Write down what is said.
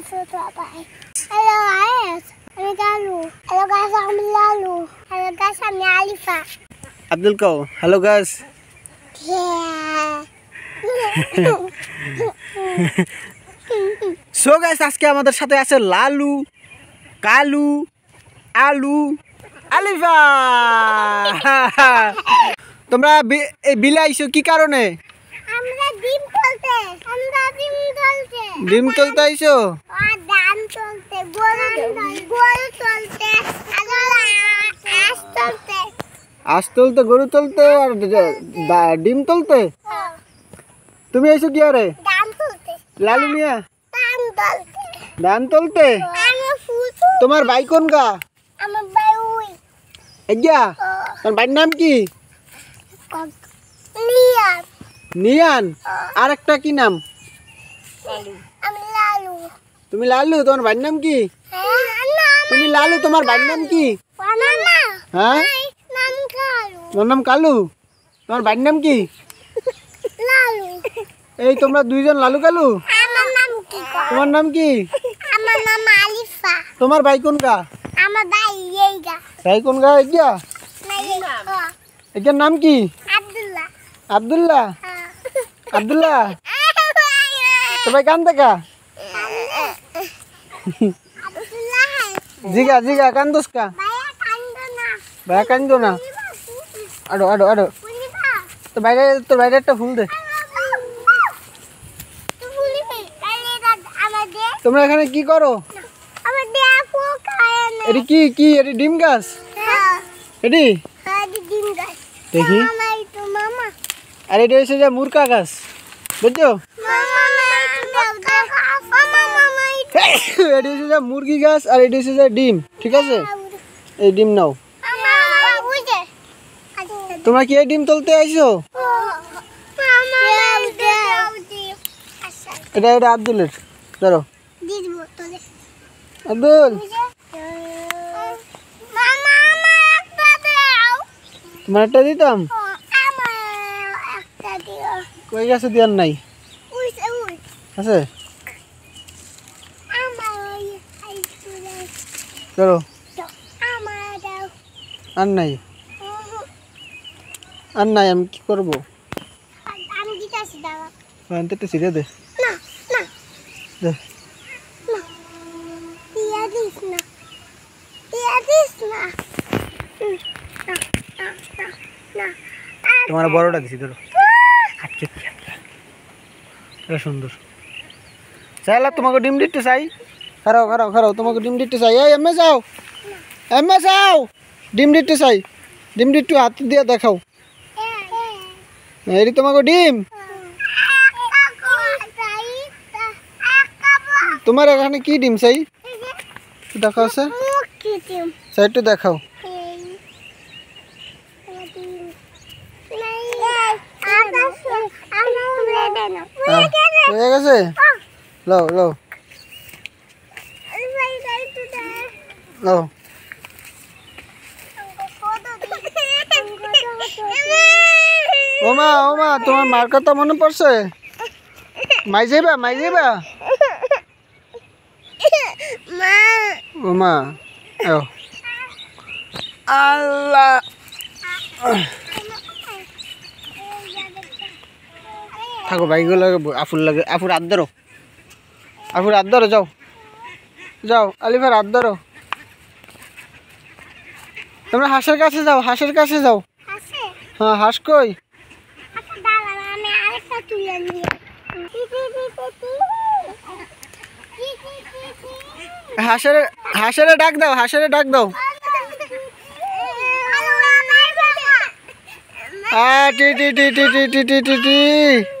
Hello guys, I'm Kalu. Hello guys, I'm Lalu. Hello guys, I'm Alifa. Abdul Kalu. Hello guys. So guys, আজকে আমাদের সাথে আছে লালু, কালু, আলু, আলিফা। তোমরা এই বিলে আইছো কি কারণে? আমরা ডিম তুলতে। ডিম তুলতে আইছো? আর ধান তুলতে, গরু তুলতে, আস তুলতে, গরু তুলতে আর ডিম তুলতে। তুমি আইছো কি আরে? ধান তুলতে। লালু মিয়া ধান তুলতে। তোমার ভাই কোনগা? আমার ভাই ওই এগিয়া। তোমার ভাইয়ের নাম কি? নিয়ান। নিয়ান আরেকটা কি নাম? আমি লালু। তুমি লালু? তোমার ভাইয়ের নাম কি? তুমি লালু, তোমার ভাইয়ের নাম কি? হ্যাঁ, নাম কালু। তোমার নাম কালু? তোমার ভাইয়ের নাম কি? লালু। এই তোমরা দুইজন লালু কালু? তোমার নাম কি? আমার নাম আলিফা। তোমার ভাই কোনগা? আমার ভাই এইগা। ভাই কোনগা? এইগা। এইগার নাম কি? আব্দুল্লাহ। আব্দুল্লাহ? আব্দুল্লাহ তোমার কান দেখা? জিগা জিগা কান দোসকা। ভাই কান্দো না। আড়ো আড়ো আড়ো। তো বাইরে, তোর বাইরে একটা ফুল দে। তোমরা এখানে কি করো? আমরা দেখো কানে। এরি কি কি? এরি ডিম গাছ। হ্যাঁ এডি। হ্যাঁ ডিম গাছ। দেখি মামা, এই তো মামা। আরে এটা হইছে যে মুরগা গাছ, বুঝছো? মামা মামা মামা এডি হইছে যে মুরগি গাছ আর এডি হইছে যে ডিম, ঠিক আছে? এই ডিম নাও। মামা বুঝে। তোমরা কি এই ডিম তুলতে আইছো? মামা বুঝে। এটা এটা আব্দুলের। ধরো। আব্দুল তোমার একটা দিতাম। কই গাছে দেওয়ার নাই? আছে। ধরো আর নাই, আর নাই। আমি কি করবো? একটা সিরিয়া দে। দে তোমার বড়টা দিছি। ধরো আটকে এটা সুন্দর। চাইলা তোমাকে ডিম দিতে চাই। খারাও খারাও খারাও, তোমাকে ডিম দিতে চাই। এই এমএ যাও, এমএ যাও, ডিম দিতে চাই। ডিম দিটু হাত দিয়ে দেখাও। এই তোমাকে ডিম। তোমার এখানে কি ডিম চাই? দেখাও স্যার সাইডটা দেখাও। হয়ে গেছে। লও লও লও। ওমা ওমা তোমার মার কথা মনে পড়ছে? মাই যাইবা, মাই যাইবা। ওমা ও আল্লাহ। থাকো ভাইগুলো আফুর লাগে। আফুর হাত ধরো, আফুর হাত ধরো। যাও যাও আলিফার হাত ধরো। তোমরা হাঁসের কাছে যাও, হাঁসের কাছে যাও। হ্যাঁ হাঁস কই? হাঁসের হাঁসেরে ডাক দাও, হাঁসেরে ডাক দাও। আ টি টি টি টি টি টি টি টি